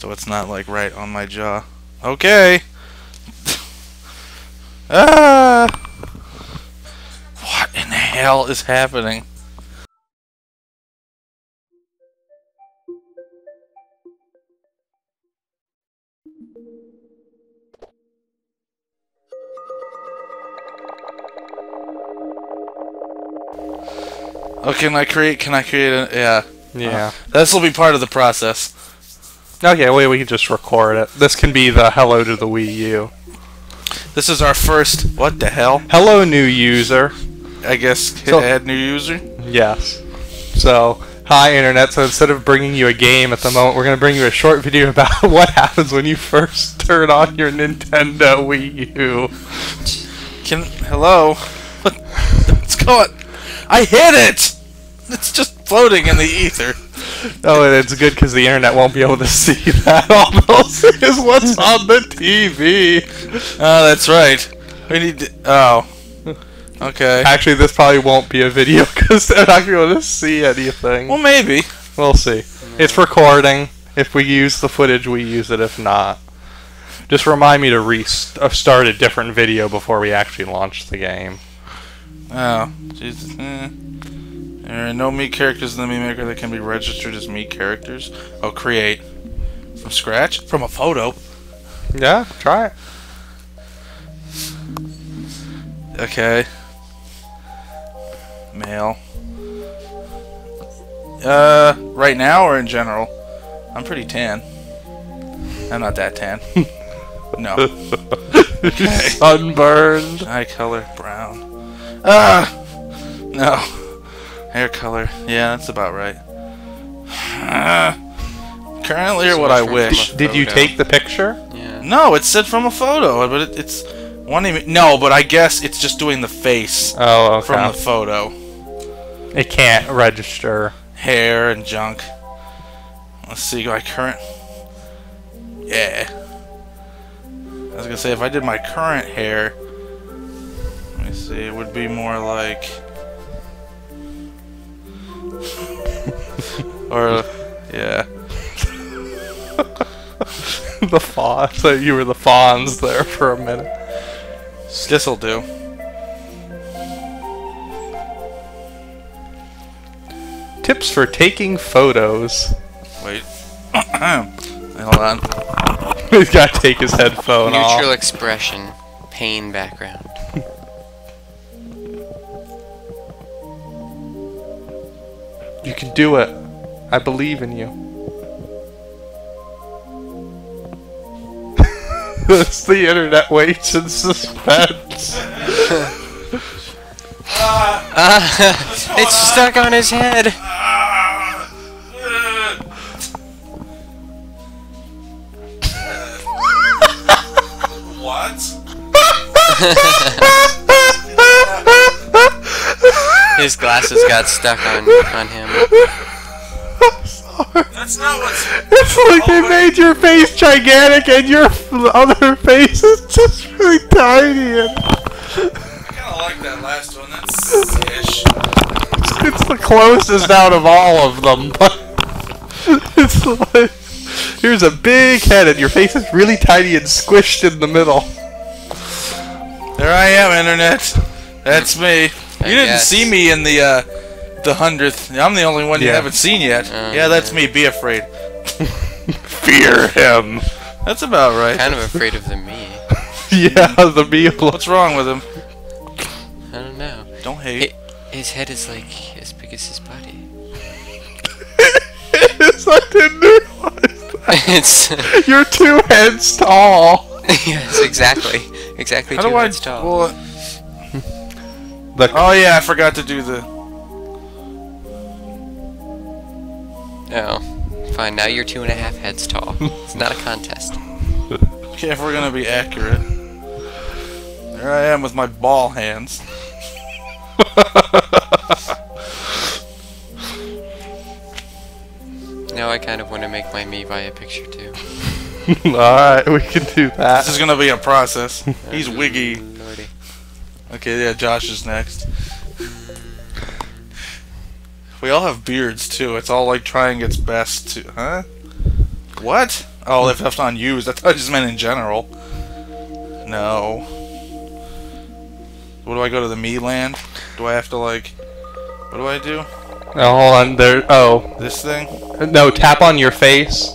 so it's not like right on my jaw. Okay. Ah! What in the hell is happening? Oh, can I create a, yeah. Yeah. This will be part of the process. Okay, wait, we can just record it. This can be the hello to the Wii U. This is our first, what the hell? Hello, new user. I guess hit add new user? Yes. So, hi, Internet. So instead of bringing you a game at the moment, we're going to bring you a short video about what happens when you first turn on your Nintendo Wii U. Hello? What's going on? I hit it! It's just floating in the ether. Oh, and it's good because the internet won't be able to see that. All they'll see is what's on the TV. Oh, that's right. We need to... Oh. Okay. Actually, this probably won't be a video because they're not going to be able to see anything. Well, maybe. We'll see. It's recording. If we use the footage, we use it. If not... Just remind me to start a different video before we actually launch the game. Oh, Jesus. There are no Mii characters in the Mii Maker that can be registered as Mii characters. Oh, create. From scratch? From a photo? Yeah, try it. Okay. Mail. Right now or in general? I'm pretty tan. I'm not that tan. No. Okay. Sunburned. Eye color, brown. No. Hair color. Yeah, that's about right. Currently, or what I wish. Did you take the picture? Yeah. No, it said from a photo, but it's one. No, but I guess it's just doing the face. Oh, okay. From the photo. It can't register hair and junk. Let's see. My current. Yeah. I was gonna say if I did my current hair. See, it would be more like, or yeah, the Fonz. So you were the Fonz there for a minute. This'll do. Tips for taking photos. Wait, hold on. He's got to take his headphone off. Neutral expression, pain background. You can do it. I believe in you. That's the internet waits in suspense. It's stuck on his head. What? His glasses got stuck on him. I'm sorry. That's not what's... It's like they made your face gigantic and your other face is just really tiny. And I kind of like that last one. That's ish. It's the closest out of all of them. But it's like... Here's a big head and your face is really tiny and squished in the middle. There I am, Internet. That's me. You didn't see me in the 100th. I'm the only one you haven't seen yet. Yeah, that's me. Be afraid. Fear him. That's about right. Kind of afraid of the Mii. Yeah, the Mii. What's wrong with him? I don't know. Don't hate. His head is like as big as his body. I didn't realize that. It's you're 2 heads tall. Yes, exactly. Exactly. How 2 do heads I, tall. Well, oh yeah, I forgot to do the... Oh. Fine, now you're 2.5 heads tall. It's not a contest. Okay, if we're gonna be accurate. There I am with my ball hands. Now I kind of want to make my Mii buy a picture too. Alright, we can do that. This is gonna be a process. He's wiggy. Lordy. Okay, yeah, Josh is next. We all have beards, too. It's all like trying its best to... Huh? What? Oh, if that's unused. I thought I just meant in general. No. What do I go to the Mii Land? Do I have to, like... What do I do? Oh, hold on. There... Oh. This thing? No, tap on your face.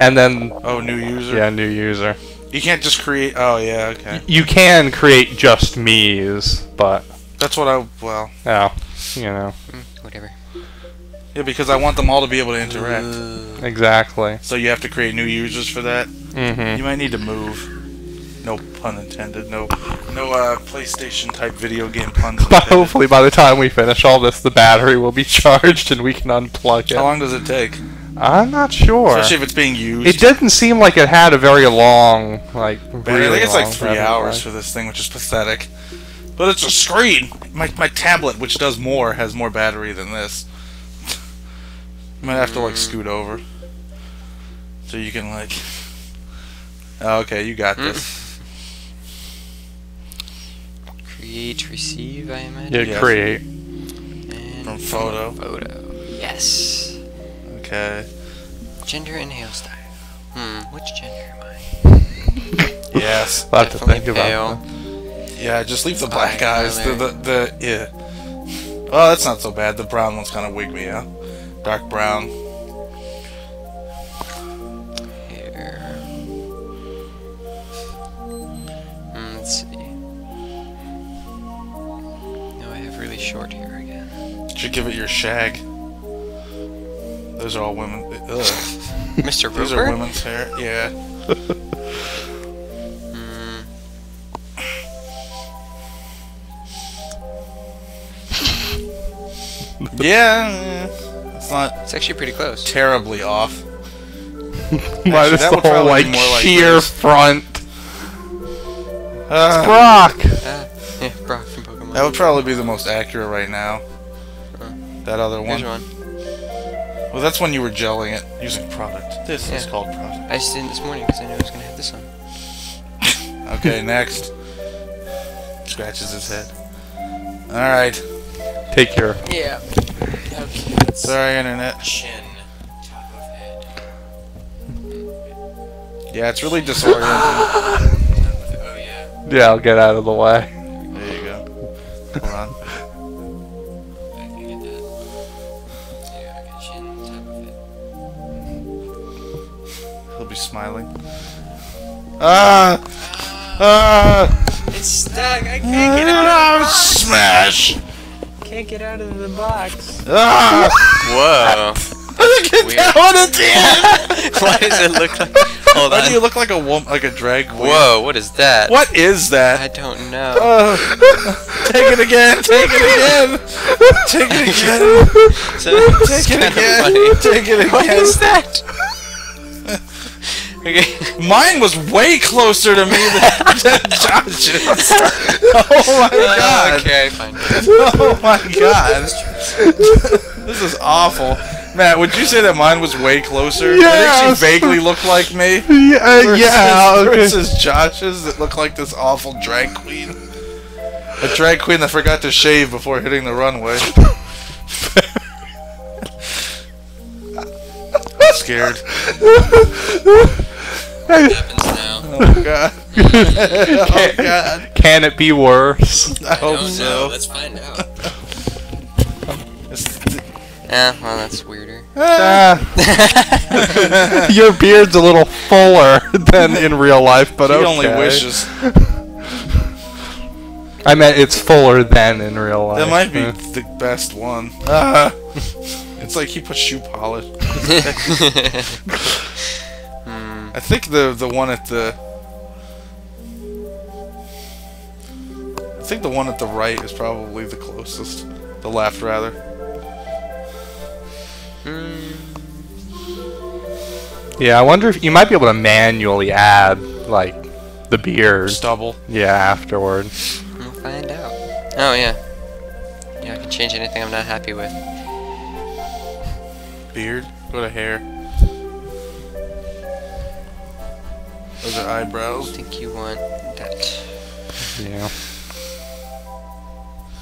And then... Oh, new user? Yeah, new user. You can't just create... Oh, yeah, okay. You can create just Miis, but... That's what I... Well... Oh. You know. Whatever. Yeah, because I want them all to be able to interact. Exactly. So you have to create new users for that? Mm-hmm. You might need to move. No pun intended. No PlayStation-type video game puns intended. Hopefully by the time we finish all this, the battery will be charged and we can unplug it. How long does it take? I'm not sure. Especially if it's being used. It didn't seem like it had a very long, like, battery. I think it's like 3 hours for this thing, which is pathetic. But it's a screen! My tablet, which does more, has more battery than this. You might have to, like, scoot over. So you can, like... Oh, okay, you got this. Create, receive, I imagine. Yeah, yes. Create. And from photo. Yes. Okay. Gender and hairstyle. Which gender am I? Yes. I'll have to think about that. Yeah, just leave the black eyes. Yeah. Oh, that's not so bad. The brown one's kind of wigged me out. Dark brown. Hair. Let's see. No, I have really short hair again. You should give it your shag. Those are all women. Ugh. Mr. Rupert? Those are women's hair. Yeah. Yeah. It's not. It's actually pretty close. Terribly off. Why does the whole like sheer front? It's Brock. Yeah, Brock from Pokemon. That would probably be the most accurate right now. That other one. Which one? Well, that's when you were gelling it using product. This is called product. I just did it this morning because I knew I was gonna have this on. Okay, next. Scratches his head. All right. Take care. Yeah. Okay. Sorry, internet. Chin. Top of head. Yeah, it's really disorienting. Oh, yeah. Yeah, I'll get out of the way. There you go. Hold on. I can get that. Yeah, I got chin, top of head. He'll be smiling. Ah! Ah! It's stuck. I can't get it out. Smash! Can't get out of the box. Ah! Whoa! I think it's down at the end. Why does it look like? Hold on. Why do you look like a like a drag queen? Whoa! What is that? What is that? I don't know. Take it again! Take it again! Take it again! Take it again! Take it again! What is that? Okay. Mine was way closer to me than Josh's. Oh my god. Okay, fine. Oh my god. This is awful. Matt, would you say that mine was way closer? Yeah. Did it vaguely look like me? Yeah. Versus Josh's that looked like this awful drag queen. A drag queen that forgot to shave before hitting the runway. I'm scared. What happens now? Oh god. Oh god. Can it be worse? I hope so. Let's find out. Well, that's weirder. Your beard's a little fuller than in real life, but okay. He only wishes. I meant it's fuller than in real life. That might be the best one. It's like he put shoe polish. I think the one at the right is probably the closest. The left, rather. Yeah, I wonder if you might be able to manually add like the beard stubble. Yeah, afterward. We'll find out. Oh yeah. Yeah, I can change anything I'm not happy with. Beard? What a hair. Those are eyebrows. I think you want that. Yeah.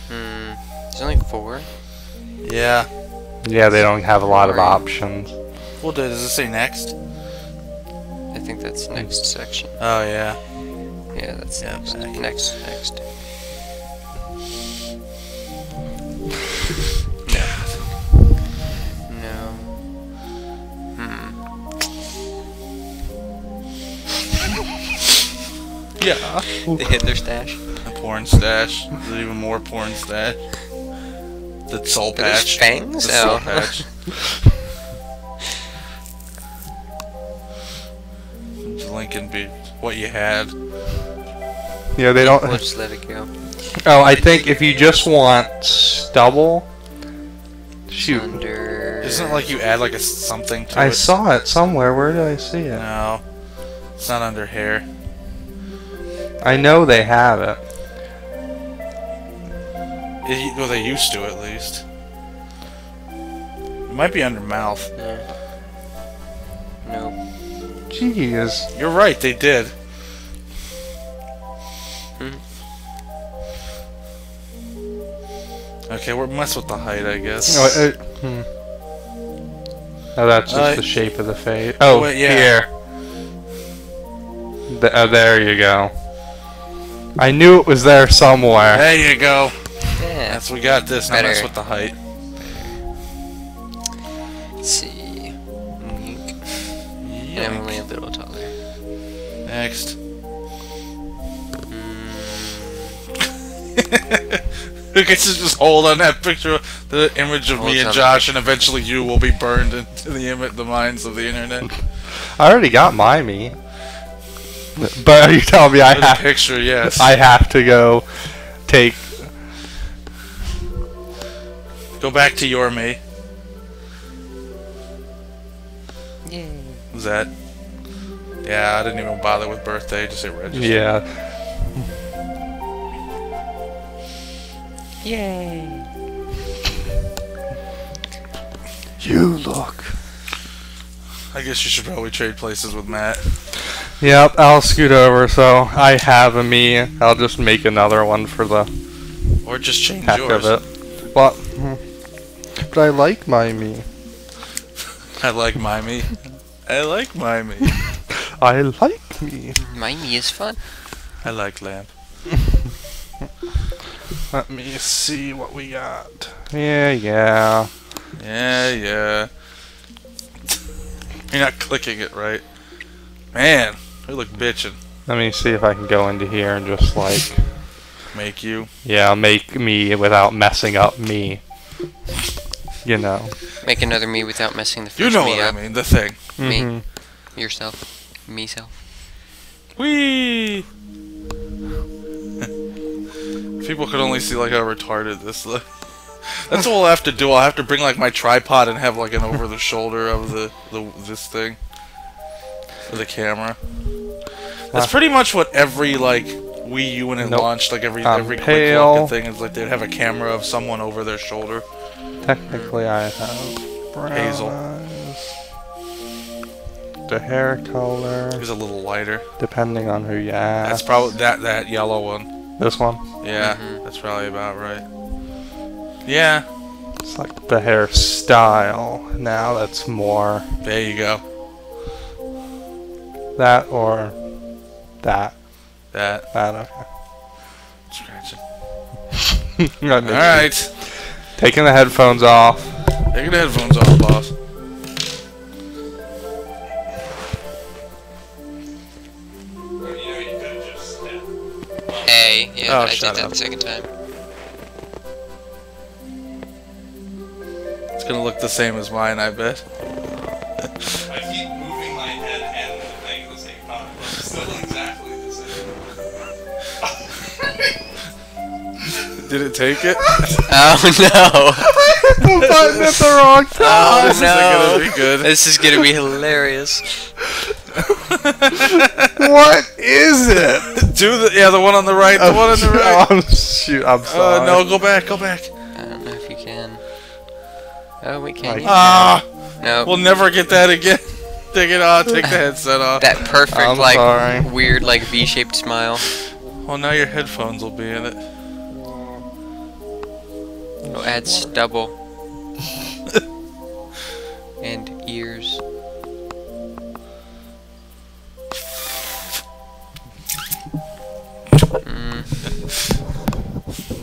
There's only 4. Yeah. Yeah, they don't have a lot of options. Well, does it say next? think that's next section. Oh, yeah. Yeah, that's next. Next. Yeah. They hid their stash. The porn stash. There's even more porn stash. The soul patch. Fangs? The soul patch. Lincoln be what you had. Yeah, they don't. Let's let it go. Oh, I think if you just want stubble. Shoot. Thunder. Isn't it like you add like a something to it? I saw it somewhere. Where did I see it? No. It's not under hair. I know they have it. Well, they used to, at least. It might be under mouth. Yeah. No. Jeez. You're right, they did. Hmm. Okay, we're messed with the height, I guess. No, oh, that's just the shape of the face. Oh, wait, yeah. Here. There you go. I knew it was there somewhere. There you go. Yeah. That's we got this. Now that's with the height. Let's see. And I'm only a little taller. Next. Who gets to just hold on that picture, the image of me and Josh, and eventually you will be burned into the minds of the internet? I already got my me. But are you telling me I have to go take... Go back to your me. Yeah. Was that? Yeah, I didn't even bother with birthday, just hit register. Yeah. Yay. You look. I guess you should probably trade places with Matt. Yep, I'll scoot over, so I have a me. I'll just make another one for the or just change heck yours. Of it. But I like my me. I like my me. I like my me. I like me. My me is fun. I like lamp. Let me see what we got. Yeah. You're not clicking it right. Man, we look bitchin'. Let me see if I can go into here and just like... Make you? Yeah, make me without messing up me. You know. Make another me without messing the first me up. You know what I mean, the thing. Me. Yourself. Me-self. Whee! If people could only see like how retarded this looks. That's all I'll have to do. I'll have to bring like my tripod and have like an over the shoulder of this thing. For the camera. That's pretty much what every like Wii U when it launched, like every quick look thing is like they'd have a camera of someone over their shoulder. Technically I have brown hazel eyes. The hair color is a little lighter. Depending on who you ask. That's probably that yellow one. This one? Yeah, that's probably about right. Yeah. It's like the hairstyle. Now that's more. There you go. That or that. That, okay. Scratch it. Alright. Taking the headphones off. Taking the headphones off, boss. Hey, yeah, oh, I did that the second time. It's gonna look the same as mine, I bet. I keep moving my head and the thing at the same time. It's still exactly the same. Did it take it? Oh no! I hit the button at the wrong time! Oh, this isn't gonna be good. This is gonna be hilarious. What is it? Do the the one on the right, the one on the right. Oh, shoot, I'm sorry. No, go back. I don't know if you can. Oh, we can't. No. We'll never get that again. Take it off. Take the headset off. That perfect, I'm like, sorry. Weird, like V-shaped smile. Well, now your headphones will be in it. Oh, add stubble. And ears.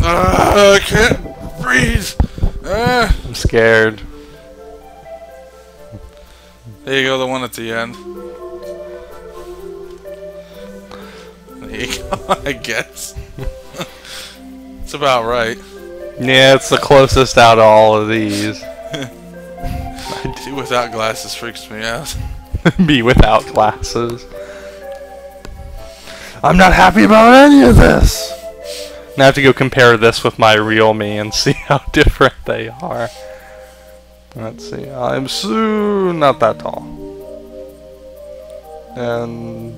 I can't breathe. I'm scared. There you go, the one at the end. There you go, I guess. It's about right. Yeah, it's the closest out of all of these. Be without glasses freaks me out. Be without glasses. I'm not happy about any of this. Now I have to go compare this with my real me and see how different they are. Let's see. I'm so not that tall. And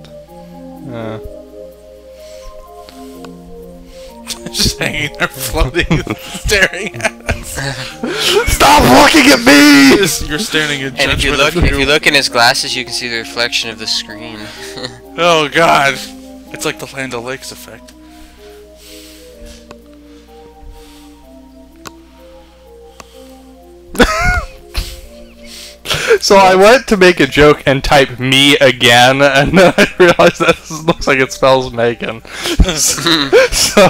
just hanging there floating, staring at us. Stop looking at me! You're staring at judgment. And if you look in his glasses, you can see the reflection of the screen. Oh god. It's like the Land O'Lakes effect. So I went to make a joke and type me again, and then I realized that this looks like it spells Megan. So...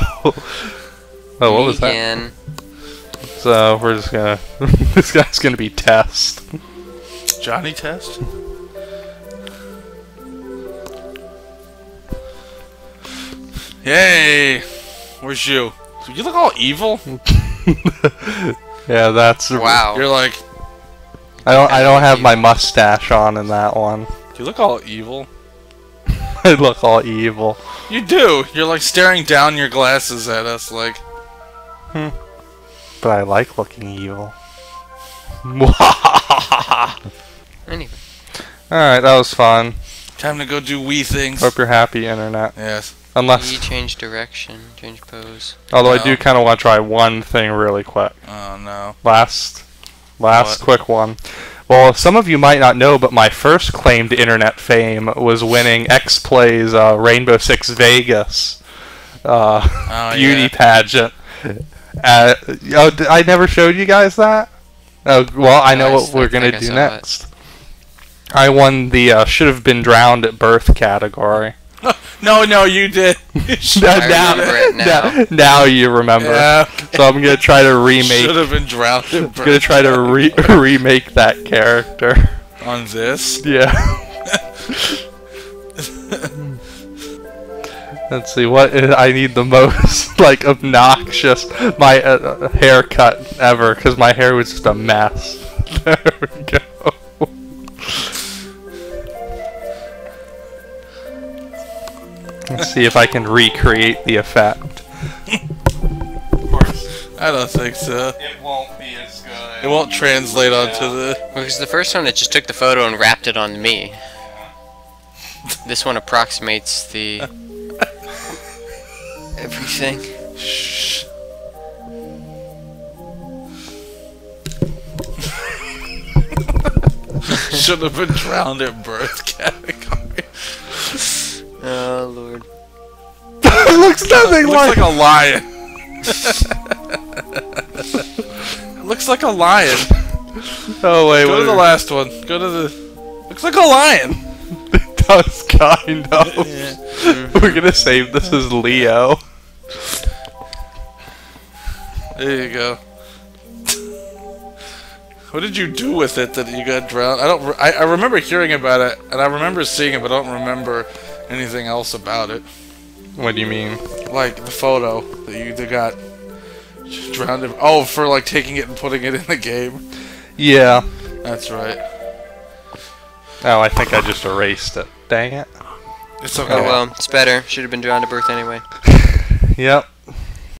Oh, what was that? So, we're just gonna... This guy's gonna be Test. Johnny Test? Yay! Where's you? So you look all evil? Yeah, that's... Wow. You're like... I don't have my mustache on in that one. You look all evil. I look all evil. You do. You're like staring down your glasses at us like... Hmm. But I like looking evil. Anyway. Alright, that was fun. Time to go do Wii things. Hope you're happy, internet. Yes. Unless... You change direction, change pose. Although no. I do kind of want to try one thing really quick. Oh no. Last quick one. Well, some of you might not know, but my first claim to internet fame was winning X-Play's Rainbow Six Vegas beauty pageant. Oh, I never showed you guys that? Oh, well, I know what we're going to do next. I won the should-have-been-drowned-at-birth category. No, you did. now you remember. Yeah. So I'm gonna try to remake. Should have been drowned. I'm gonna try to remake that character. On this? Yeah. Let's see what I need the most, like obnoxious my haircut ever, because my hair was just a mess. There we go. Let's see if I can recreate the effect. Of course. I don't think so. It won't be as good. It won't translate onto the... Because the first one, it just took the photo and wrapped it on me. This one approximates the... everything. Shh. Should have been drowned at birth category. Oh, Lord. It looks nothing like... It looks like a lion. It looks like a lion. Oh, wait, Go to the last one. Go to the... Looks like a lion. It does, kind of. Yeah. We're gonna save this as Leo. There you go. What did you do with it that you got drowned? I don't... I remember hearing about it, and I remember seeing it, but I don't remember... anything else about it. What do you mean? Like the photo that you got drowned in. Oh, for like taking it and putting it in the game. Yeah. That's right. Oh, I think I just erased it. Dang it. It's okay. Oh well, it's better. Should have been drowned at birth anyway. Yep.